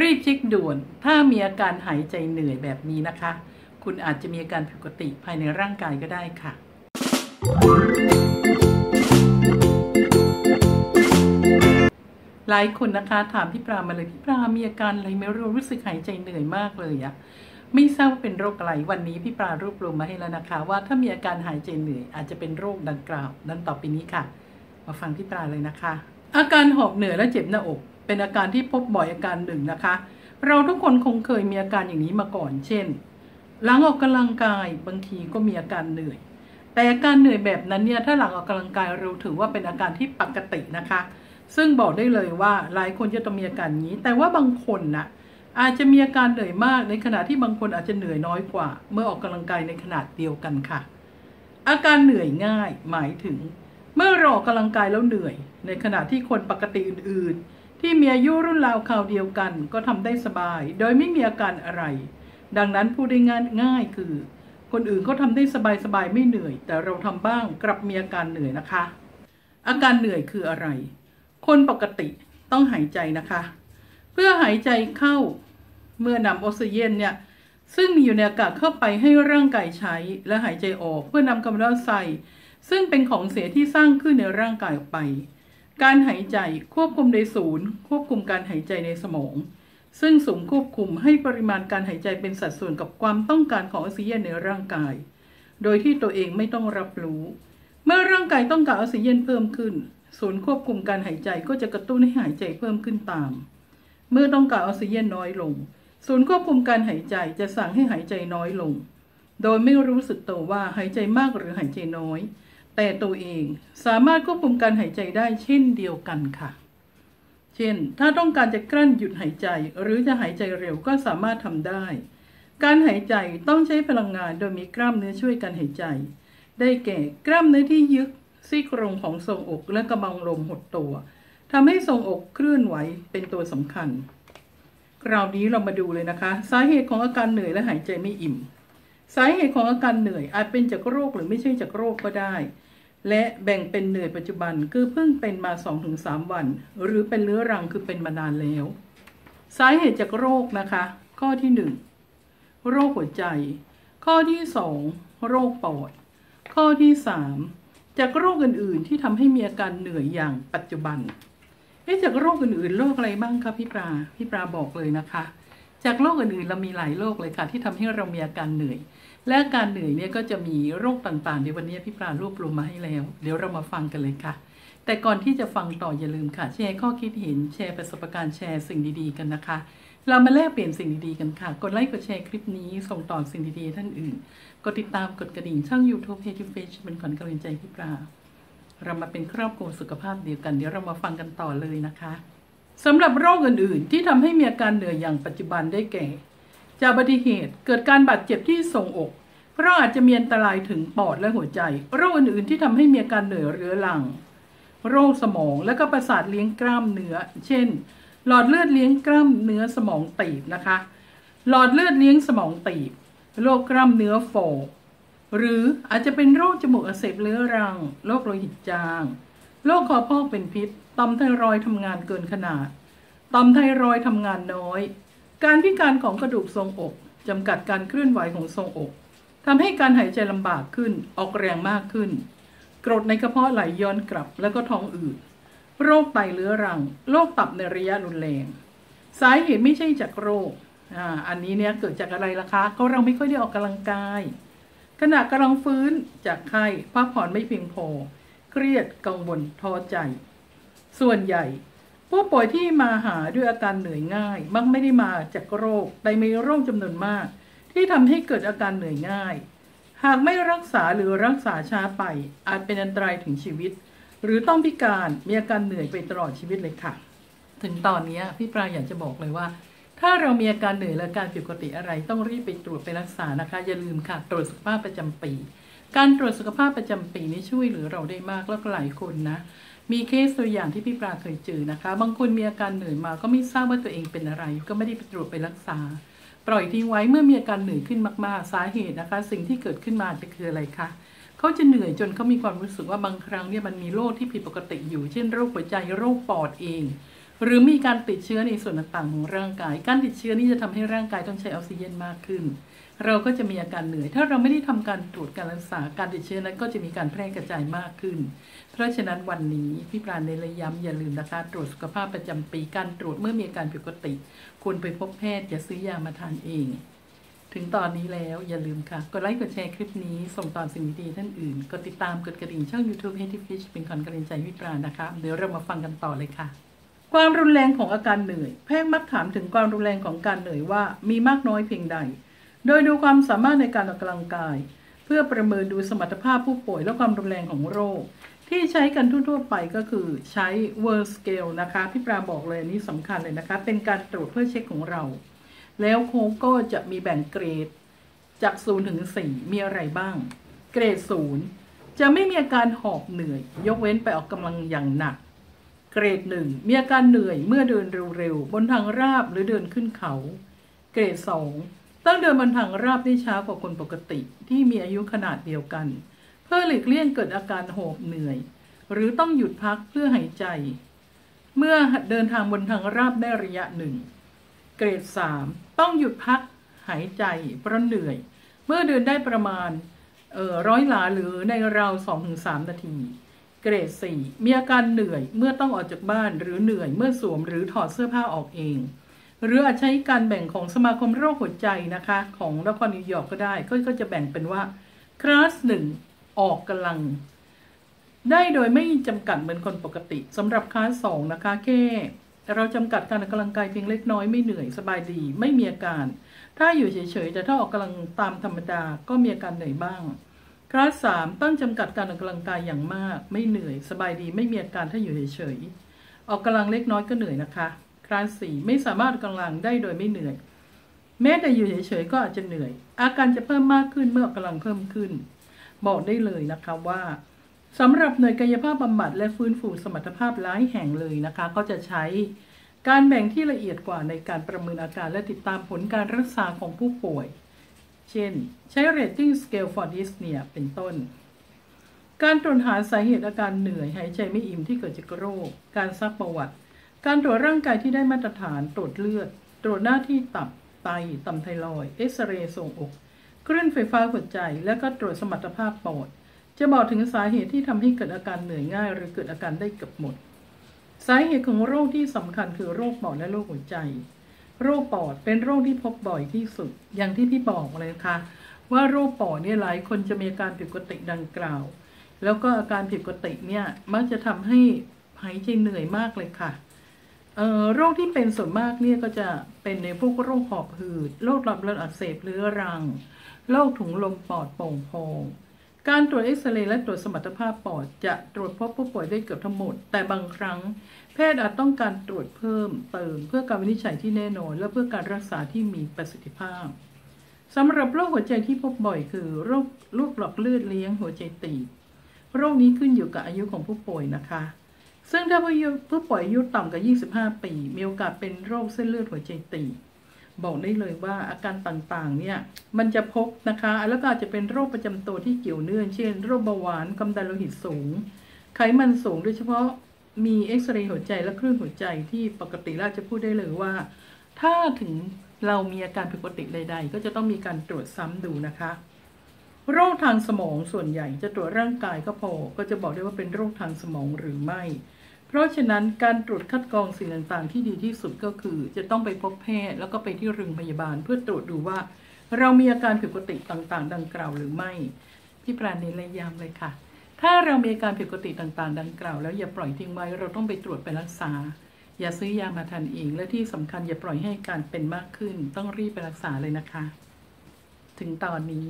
รีบเช็คด่วนถ้ามีอาการหายใจเหนื่อยแบบนี้นะคะคุณอาจจะมีอาการผิดปกติภายในร่างกายก็ได้ค่ะหลายคนนะคะถามพี่ปรามาเลยพี่ปรามีอาการอะไรไม่รู้รู้สึกหายใจเหนื่อยมากเลยอะไม่ทราบว่าเป็นโรคอะไรวันนี้พี่ปรารวบรวมมาให้แล้วนะคะว่าถ้ามีอาการหายใจเหนื่อยอาจจะเป็นโรคดังกล่าวดังต่อไปนี้ค่ะมาฟังพี่ปราเลยนะคะอาการหอบเหนื่อยและเจ็บหน้าอกเป็นอาการที่พบบ่อยอาการหนึ่งนะคะเราทุกคนคงเคยมีอาการอย่างนี้มาก่อนเช่นหลังออกกำลังกายบางทีก็มีอาการเหนื่อยแต่อาการเหนื่อยแบบนั้นเนี่ยถ้าหลังออกกำลังกายเราถือว่าเป็นอาการที่ปกตินะคะซึ่งบอกได้เลยว่าหลายคนจะต้องมีอาการนี้แต่ว่าบางคนนะอาจจะมีอาการเหนื่อยมากในขณะที่บางคนอาจจะเหนื่อยน้อยกว่าเมื่อออกกำลังกายในขนาดเดียวกันค่ะอาการเหนื่อยง่ายหมายถึงเมื่อออกกำลังกายแล้วเหนื่อยในขณะที่คนปกติอื่นๆที่มีอายุรุ่นราวคราวเดียวกันก็ทำได้สบายโดยไม่มีอาการอะไรดังนั้นพูดได้ง่ายคือคนอื่นก็ทำได้สบายๆไม่เหนื่อยแต่เราทำบ้างกลับมีอาการเหนื่อยนะคะอาการเหนื่อยคืออะไรคนปกติต้องหายใจนะคะเพื่อหายใจเข้าเมื่อนำออกซิเจนเนี่ยซึ่งมีอยู่ในอากาศเข้าไปให้ร่างกายใช้และหายใจออกเพื่อนำคาร์บอนไดออกไซด์ซึ่งเป็นของเสียที่สร้างขึ้นในร่างกายออกไปการหายใจควบคุมในศูนย์ควบคุมการหายใจในสมองซึ่งศูนย์ควบคุมให้ปริมาณการหายใจเป็นสัดส่วนกับความต้องการของออกซิเจนในร่างกายโดยที่ตัวเองไม่ต้องรับรู้เมื่อร่างกายต้องการออกซิเจนเพิ่มขึ้นศูนย์ควบคุมการหายใจก็จะกระตุ้นให้หายใจเพิ่มขึ้นตามเมื่อต้องการออกซิเจนน้อยลงศูนย์ควบคุมการหายใจจะสั่งให้หายใจน้อยลงโดยไม่รู้สึกตัวว่าหายใจมากหรือหายใจน้อยแต่ตัวเองสามารถควบคุมการหายใจได้เช่นเดียวกันค่ะเช่นถ้าต้องการจะกลั้นหยุดหายใจหรือจะหายใจเร็วก็สามารถทำได้การหายใจต้องใช้พลังงานโดยมีกล้ามเนื้อช่วยการหายใจได้แก่กล้ามเนื้อที่ยึดซี่โครงของทรวงอกและกระบังลมหดตัวทำให้ทรวงอกเคลื่อนไหวเป็นตัวสำคัญคราวนี้เรามาดูเลยนะคะสาเหตุของอาการเหนื่อยและหายใจไม่อิ่มสาเหตุของอาการเหนื่อยอาจเป็นจากโรคหรือไม่ใช่จากโรคก็ได้และแบ่งเป็นเหนื่อยปัจจุบันคือเพิ่งเป็นมา 2-3 วันหรือเป็นเรื้อรังคือเป็นมานานแล้วสาเหตุจากโรคนะคะข้อที่ 1 โรคหัวใจข้อที่ 2 โรคปอดข้อที่ 3 จากโรคอื่นๆที่ทำให้มีอาการเหนื่อยอย่างปัจจุบันจากโรคอื่นๆโรคอะไรบ้างคะพี่ปราบอกเลยนะคะจากโรคอื่นๆเรามีหลายโรคเลยค่ะที่ทำให้เรามีอาการเหนื่อยและอาการเหนื่อยเนี่ยก็จะมีโรคต่างๆในวันนี้พี่ปรารวบรวมมาให้แล้วเดี๋ยวเรามาฟังกันเลยค่ะแต่ก่อนที่จะฟังต่ออย่าลืมค่ะแชร์ข้อคิดเห็นแชร์ประสบการณ์แชร์สิ่งดีๆกันนะคะเรามาแลกเปลี่ยนสิ่งดีๆกันค่ะกดไลค์กดแชร์คลิปนี้ส่งต่อสิ่งดีๆท่านอื่นกดติดตามกดกระดิ่งช่อง YouTube Page เป็นขวัญกำลังใจพี่ปราเรามาเป็นครอบครัวสุขภาพเดียวกันเดี๋ยวเรามาฟังกันต่อเลยนะคะสำหรับโรคอื่นๆที่ทำให้มีอาการเหนื่อยอย่างปัจจุบันได้แก่จากอุบัติเหตุเกิดการบาดเจ็บที่ทรวงอกเพราะอาจจะมีอันตรายถึงปอดและหัวใจโรคอื่นๆที่ทำให้มีอาการเหนื่อยเรื้อรังโรคสมองและก็ประสาทเลี้ยงกล้ามเนื้อเช่นหลอดเลือดเลี้ยงกล้ามเนื้อสมองตีบนะคะหลอดเลือดเลี้ยงสมองตีบโรคกล้ามเนื้อฝ่อหรืออาจจะเป็นโรคจมูกอักเสบเรื้อรังโรคโลหิตจางโรคคอพอกเป็นพิษต่อมไทรอยด์ทำงานเกินขนาดต่อมไทรอยด์ทำงานน้อยการพิการของกระดูกทรวงอกจำกัดการเคลื่อนไหวของทรวงอกทำให้การหายใจลำบากขึ้นออกแรงมากขึ้นกรดในกระเพาะไหลย้อนกลับแล้วก็ท้องอืดโรคไตเรื้อรังโรคตับในระยะรุนแรงสาเหตุไม่ใช่จากโรคอันนี้เนี่ยเกิดจากอะไรล่ะคะก็เราไม่ค่อยได้ออกกำลังกายขณะกำลังฟื้นจากไข้พักผ่อนไม่เพียงพอเครียดกังวลท้อใจส่วนใหญ่ผู้ป่วยที่มาหาด้วยอาการเหนื่อยง่ายมักไม่ได้มาจากโรคแต่มีโรคจำนวนมากที่ทำให้เกิดอาการเหนื่อยง่ายหากไม่รักษาหรือรักษาช้าไปอาจเป็นอันตรายถึงชีวิตหรือต้องพิการมีอาการเหนื่อยไปตลอดชีวิตเลยค่ะถึงตอนนี้พี่ปราอยากจะบอกเลยว่าถ้าเรามีอาการเหนื่อยและการผิดปกติอะไรต้องรีบไปตรวจไปรักษานะคะอย่าลืมค่ะตรวจสุขภาพประจำปีการตรวจสุขภาพประจำปีนี้ช่วยเหลือเราได้มากแล้วหลายคนนะมีเคสตัวอย่างที่พี่ปราเคยเจอนะคะบางคนมีอาการเหนื่อยมาก็ไม่ทราบว่าตัวเองเป็นอะไรก็ไม่ได้ไปตรวจไปรักษาปล่อยทิ้งไว้เมื่อมีอาการเหนื่อยขึ้นมากๆสาเหตุนะคะสิ่งที่เกิดขึ้นมาจะคืออะไรคะเขาจะเหนื่อยจนเขามีความรู้สึกว่าบางครั้งเนี่ยมันมีโรคที่ผิดปกติอยู่เช่นโรคหัวใจโรคปอดเอง หรือมีการติดเชื้อในส่วนต่างๆของร่างกายการติดเชื้อนี่จะทำให้ร่างกายต้องใช้ออกซิเจนมากขึ้นเราก็จะมีอาการเหนื่อยถ้าเราไม่ได้ทำการตรวจการรักษาการติดเชื้อนั้นก็จะมีการแพร่กระจายมากขึ้นเพราะฉะนั้นวันนี้พี่ปราณเน้นย้ำอย่าลืมนะคะตรวจสุขภาพประจำปีการตรวจเมื่อมีอาการผิดปกติควรไปพบแพทย์อย่าซื้อยามาทานเองถึงตอนนี้แล้วอย่าลืมค่ะกดไลค์กดแชร์คลิปนี้ส่งต่อสิ่งดีๆท่านอื่นกดติดตามกดกระดิ่งช่อง YouTube HTFish เป็นคอนกระดิ่งใจพี่ปราณนะคะเดี๋ยวเรามาฟังกันต่อเลยค่ะความรุนแรงของอาการเหนื่อยแพทย์มักถามถึงความรุนแรงของการเหนื่อยว่ามีมากน้อยเพียงใดโดยดูความสามารถในการออกกำลังกายเพื่อประเมินดูสมรรถภาพผู้ป่วยและความรุนแรงของโรคที่ใช้กันทั่วๆไปก็คือใช้ World Scale นะคะพี่ปราณบอกเลยนี่สำคัญเลยนะคะเป็นการตรวจเพื่อเช็คของเราแล้วโค้ชก็จะมีแบ่งเกรดจาก0ถึง4มีอะไรบ้างเกรด0จะไม่มีอาการหอบเหนื่อยยกเว้นไปออกกำลังอย่างหนักเกรด1มีอาการเหนื่อยเมื่อเดินเร็วๆบนทางราบหรือเดินขึ้นเขาเกรด2ต้องเดินบนทางราบได้ช้ากว่าคนปกติที่มีอายุขนาดเดียวกันเพื่อหลีกเลี่ยงเกิดอาการหอบเหนื่อยหรือต้องหยุดพักเพื่อหายใจเมื่อเดินทางบนทางราบได้ระยะหนึ่งเกรด3ต้องหยุดพักหายใจเพราะเหนื่อยเมื่อเดินได้ประมาณ100 หลาหรือในราว 2-3 นาทีเกรด4มีอาการเหนื่อยเมื่อต้องออกจากบ้านหรือเหนื่อยเมื่อสวมหรือถอดเสื้อผ้าออกเองหรืออาจใช้การแบ่งของสมาคมโรคหัวใจนะคะของนครนิวยอร์กก็ได้ก็จะแบ่งเป็นว่าคลาส1ออกกำลังได้โดยไม่จำกัดเหมือนคนปกติสำหรับคลาส2นะคะแค่เราจำกัดการออกกำลังกายเพียงเล็กน้อยไม่เหนื่อยสบายดีไม่มีอาการถ้าอยู่เฉยๆแต่ถ้าออกกำลังตามธรรมดาก็มีอาการเหนื่อยบ้างคลาส3ต้องจำกัดการออกกำลังกายอย่างมากไม่เหนื่อยสบายดีไม่มีอาการถ้าอยู่เฉยๆออกกำลังเล็กน้อยก็เหนื่อยนะคะคลาส4ไม่สามารถออกกำลังได้โดยไม่เหนื่อยแม้แต่อยู่เฉยๆก็อาจจะเหนื่อยอาการจะเพิ่มมากขึ้นเมื่อออกกำลังเพิ่มขึ้นบอกได้เลยนะคะว่าสำหรับหน่วยกายภาพบำบัดและฟื้นฟูสมรรถภาพหลายแห่งเลยนะคะก็จะใช้การแบ่งที่ละเอียดกว่าในการประเมินอาการและติดตามผลการรักษาของผู้ป่วยเช่นใช้ Rating Scale for Dyspnea เป็นต้นการตรวจหาสาเหตุอาการเหนื่อยหายใจไม่อิ่มที่เกิดจากโรคการซักประวัติการตรวจร่างกายที่ได้มาตรฐานตรวจเลือดตรวจหน้าที่ตับไตต่อมไทรอยด์เอ็กซเรย์ทรวงอกคลื่นไฟฟ้าหัวใจและก็ตรวจสมรรถภาพปอดจะบอกถึงสาเหตุที่ทำให้เกิดอาการเหนื่อยง่ายหรือเกิดอาการได้เกือบหมดสาเหตุของโรคที่สำคัญคือโรคปอดและโรคหัวใจโรคปอดเป็นโรคที่พบบ่อยที่สุดอย่างที่พี่บอกเลยค่ะว่าโรคปอดเนี่ยหลายคนจะมีอาการผิดปกติดังกล่าวแล้วก็อาการผิดปกติเนี่ยมักจะทำให้หายใจเหนื่อยมากเลยค่ะโรคที่เป็นส่วนมากเนี่ยก็จะเป็นในพวกโรคหอบหืดโรคหลอดเลือดอักเสบเรื้อรังโรคถุงลมปอดโป่งพองการตรวจเอ็กซเรย์และตรวจสมรรถภาพปอดจะตรวจพบผู้ป่วยได้เกือบทั้งหมดแต่บางครั้งแพทย์อาจต้องการตรวจเพิ่มเติมเพื่อการวินิจฉัยที่แน่นอนและเพื่อการรักษาที่มีประสิทธิภาพสำหรับโรคหัวใจที่พบบ่อยคือโรคลูกหลอดเลือดเลี้ยงหัวใจตีบโรคนี้ขึ้นอยู่กับอายุของผู้ป่วยนะคะซึ่งถ้าผู้ป่วยอายุต่ำกว่า25ปีมีโอกาสเป็นโรคเส้นเลือดหัวใจตีบบอกได้เลยว่าอาการต่างๆเนี่ยมันจะพบนะคะแล้วก็อาจจะเป็นโรคประจำตัวที่เกี่ยวเนื่องเช่นโรคเบาหวานความดันโลหิตสูงไขมันสูงโดยเฉพาะมีเอ็กซเรย์หัวใจและคลื่นหัวใจที่ปกติแล้วจะพูดได้เลยว่าถ้าถึงเรามีอาการผิดปกติใดๆก็จะต้องมีการตรวจซ้ำดูนะคะโรคทางสมองส่วนใหญ่จะตรวจร่างกายก็พอก็จะบอกได้ว่าเป็นโรคทางสมองหรือไม่เพราะฉะนั้นการตรวจคัดกรองสิ่งต่างๆที่ดีที่สุดก็คือจะต้องไปพบแพทย์แล้วก็ไปที่โรงพยาบาลเพื่อตรวจดูว่าเรามีอาการผิดปกติต่างๆดังกล่าวหรือไม่พี่ปราณเน้นย้ำเลยค่ะถ้าเรามีอาการผิดปกติต่างๆดังกล่าวแล้วอย่าปล่อยทิ้งไว้เราต้องไปตรวจไปรักษาอย่าซื้อยามาทานเองและที่สำคัญอย่าปล่อยให้การเป็นมากขึ้นต้องรีบไปรักษาเลยนะคะถึงตอนนี้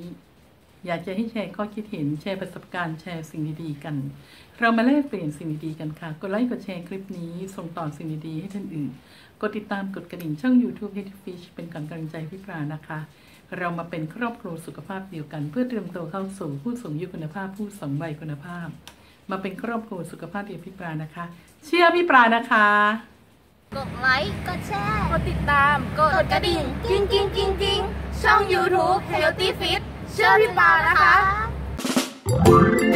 อยากจะให้แชร์ข้อคิดเห็นแชร์ประสบการณ์แชร์สิ่งดีๆกันเรามาแลกเปลี่ยนสิ่งดีๆกันค่ะกดไลค์กดแชร์คลิปนี้ส่งต่อสิ่งดีๆให้ท่านอื่นกดติดตามกดกระดิ่งช่อง YouTube HTFish เป็นกำลังใจพี่ปราณนะคะเรามาเป็นครอบครัวสุขภาพเดียวกันเพื่อเตรียมตัวเข้าสู่ผู้สูงอายุคุณภาพผู้สูงวัยคุณภาพมาเป็นครอบครัวสุขภาพเดียวพี่ปราณนะคะเชื่อพี่ปราณนะคะกดไลค์กดแชร์กดติดตามกดกระดิ่งกิ้งช่อง YouTube HealthyFish เชื่อพี่ปราณนะคะ